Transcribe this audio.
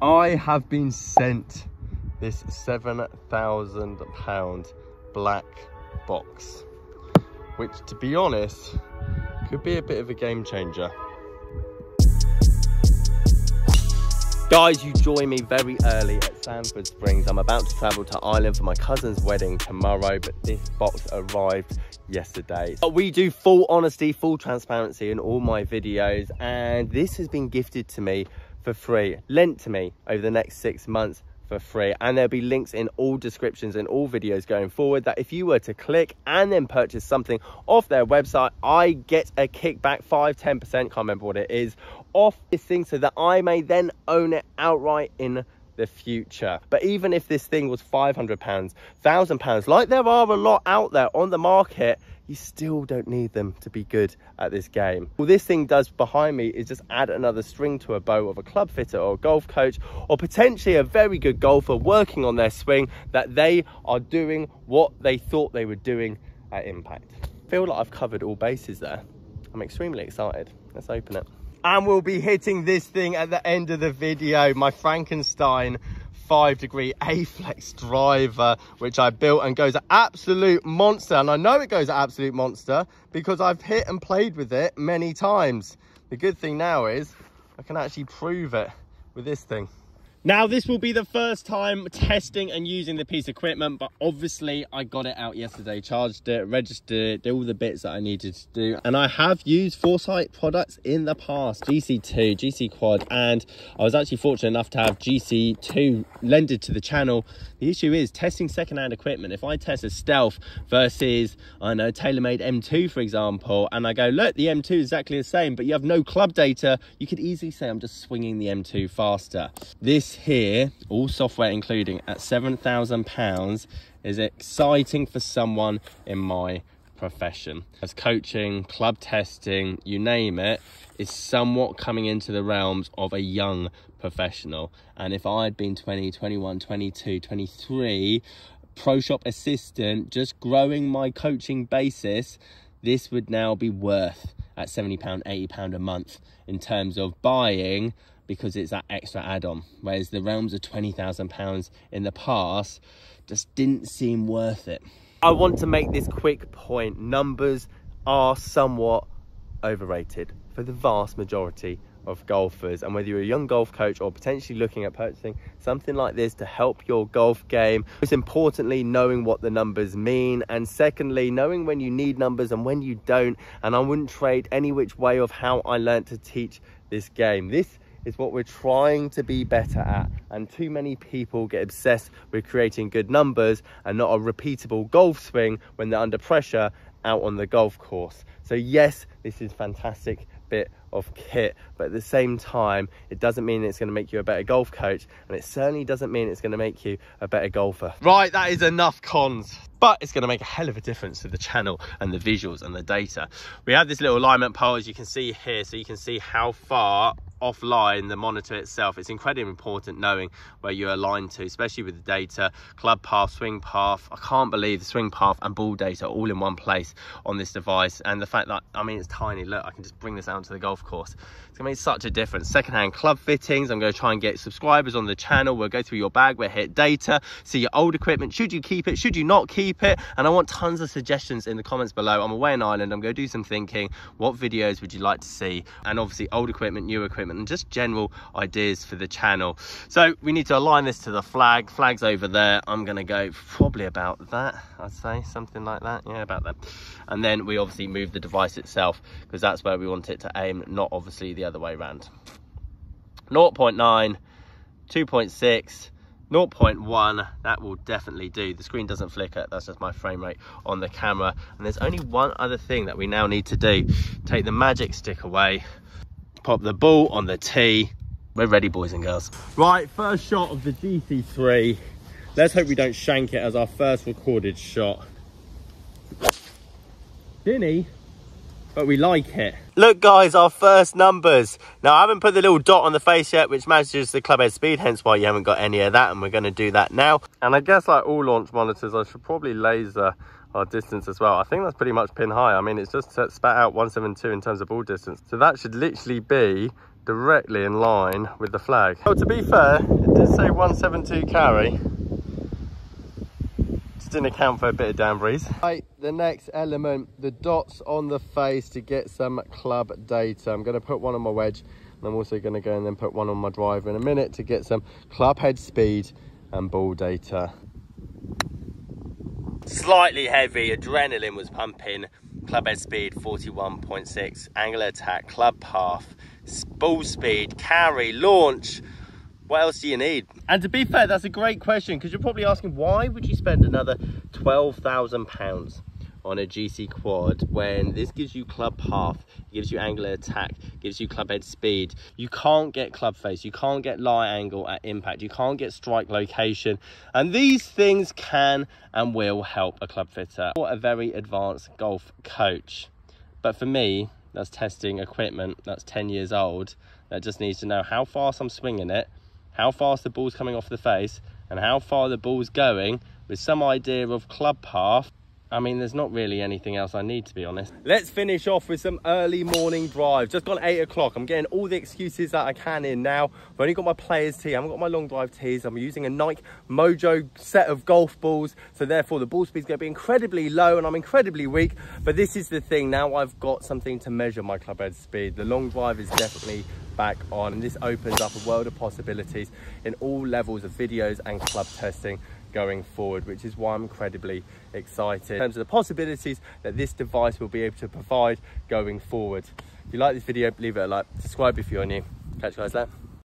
I have been sent this £7,000 black box, which, to be honest, could be a bit of a game changer. Guys, you join me very early at Sanford Springs. I'm about to travel to Ireland for my cousin's wedding tomorrow, but this box arrived yesterday. But we do full honesty, full transparency in all my videos, and this has been gifted to me for free, lent to me over the next 6 months for free. And there'll be links in all descriptions and all videos going forward that if you were to click and then purchase something off their website, I get a kickback, 5-10%, can't remember what it is, off this thing, so that I may then own it outright in the future. But even if this thing was £500, £1,000, like there are a lot out there on the market, you still don't need them to be good at this game. All this thing does behind me is just add another string to a bow of a club fitter or a golf coach, or potentially a very good golfer working on their swing, that they are doing what they thought they were doing at impact. I feel like I've covered all bases there. I'm extremely excited. Let's open it. And we'll be hitting this thing at the end of the video, my Frankenstein 5-degree A-flex driver, which I built and goes an absolute monster. And I know it goes an absolute monster because I've hit and played with it many times. The good thing now is I can actually prove it with this thing. Now, this will be the first time testing and using the piece of equipment, but obviously I got it out yesterday, charged it, registered it, did all the bits that I needed to do. And I have used Foresight products in the past, GC2, GC Quad, and I was actually fortunate enough to have GC2 lended to the channel. The issue is testing secondhand equipment. If I test a Stealth versus, I know, Tailor-Made M2, for example, and I go, look, the M2 is exactly the same, but you have no club data, you could easily say I'm just swinging the M2 faster. This here, all software including, at £7,000 is exciting for someone in my profession, as coaching, club testing, you name it, is somewhat coming into the realms of a young professional. And if I had been 20, 21, 22, 23, pro shop assistant, just growing my coaching basis, this would now be worth at £70, £80 a month in terms of buying, because it's that extra add-on. Whereas the realms of £20,000 in the past just didn't seem worth it. I want to make this quick point. Numbers are somewhat overrated for the vast majority of golfers. And whether you're a young golf coach or potentially looking at purchasing something like this to help your golf game, most importantly, knowing what the numbers mean. And secondly, knowing when you need numbers and when you don't. And I wouldn't trade any which way of how I learned to teach this game. This is what we're trying to be better at, and too many people get obsessed with creating good numbers and not a repeatable golf swing when they're under pressure out on the golf course. So yes, this is a fantastic bit of kit, but at the same time, it doesn't mean it's going to make you a better golf coach, and it certainly doesn't mean it's going to make you a better golfer. Right, that is enough cons, but it's going to make a hell of a difference to the channel and the visuals and the data. We have this little alignment pole, as you can see here, so you can see how far offline the monitor itself. It's incredibly important knowing where you're aligned to, especially with the data, club path, swing path. I can't believe the swing path and ball data all in one place on this device, and the fact that, I mean, it's tiny. Look, I can just bring this out to the golf course. It's gonna make such a difference. Secondhand club fittings, I'm gonna try and get subscribers on the channel. We'll go through your bag, we'll hit data, see your old equipment, should you keep it, should you not keep it. And I want tons of suggestions in the comments below. I'm away in Ireland, I'm gonna do some thinking. What videos would you like to see? And obviously old equipment, new equipment, and just general ideas for the channel. So we need to align this to the flag. Flag's over there. I'm gonna go probably about that, I'd say, something like that. Yeah, about that. And then we obviously move the device itself, because that's where we want it to aim, not obviously the other way around. 0.9, 2.6, 0.1, that will definitely do. The screen doesn't flicker, that's just my frame rate on the camera. And there's only one other thing that we now need to do. Take the magic stick away, pop the ball on the tee. We're ready, boys and girls. Right, first shot of the GC3. Let's hope we don't shank it as our first recorded shot. Dinny, but we like it. Look guys, our first numbers. Now I haven't put the little dot on the face yet, which manages the club head speed, hence why you haven't got any of that, and we're gonna do that now. And I guess like all launch monitors, I should probably laser our distance as well. I think that's pretty much pin high. I mean, it's just spat out 172 in terms of ball distance. So that should literally be directly in line with the flag. Well, to be fair, it did say 172 carry. Just didn't account for a bit of down breeze. Right, the next element, the dots on the face to get some club data. I'm going to put one on my wedge, and I'm also going to go and then put one on my driver in a minute to get some club head speed and ball data. Slightly heavy, adrenaline was pumping. Club head speed 41.6, angle attack, club path, ball speed, carry, launch. What else do you need? And to be fair, that's a great question, because you're probably asking, why would you spend another £12,000 on a GC Quad when this gives you club path, gives you angular attack, gives you club head speed? You can't get club face, you can't get lie angle at impact, you can't get strike location, and these things can and will help a club fitter or a very advanced golf coach. But for me, that's testing equipment that's 10 years old that just needs to know how fast I'm swinging it, how fast the ball's coming off the face, and how far the ball's going, with some idea of club path. I mean, there's not really anything else I need, to be honest. Let's finish off with some early morning drive. Just gone 8 o'clock. I'm getting all the excuses that I can in now. I've only got my players tee. I haven't got my long drive tees. I'm using a Nike Mojo set of golf balls. So therefore the ball speed's gonna be incredibly low and I'm incredibly weak. But this is the thing. Now I've got something to measure my club head speed. The long drive is definitely back on. And this opens up a world of possibilities in all levels of videos and club testing going forward, which is why I'm incredibly excited in terms of the possibilities that this device will be able to provide going forward. If you like this video, leave it a like, subscribe if you're new. Catch you guys later.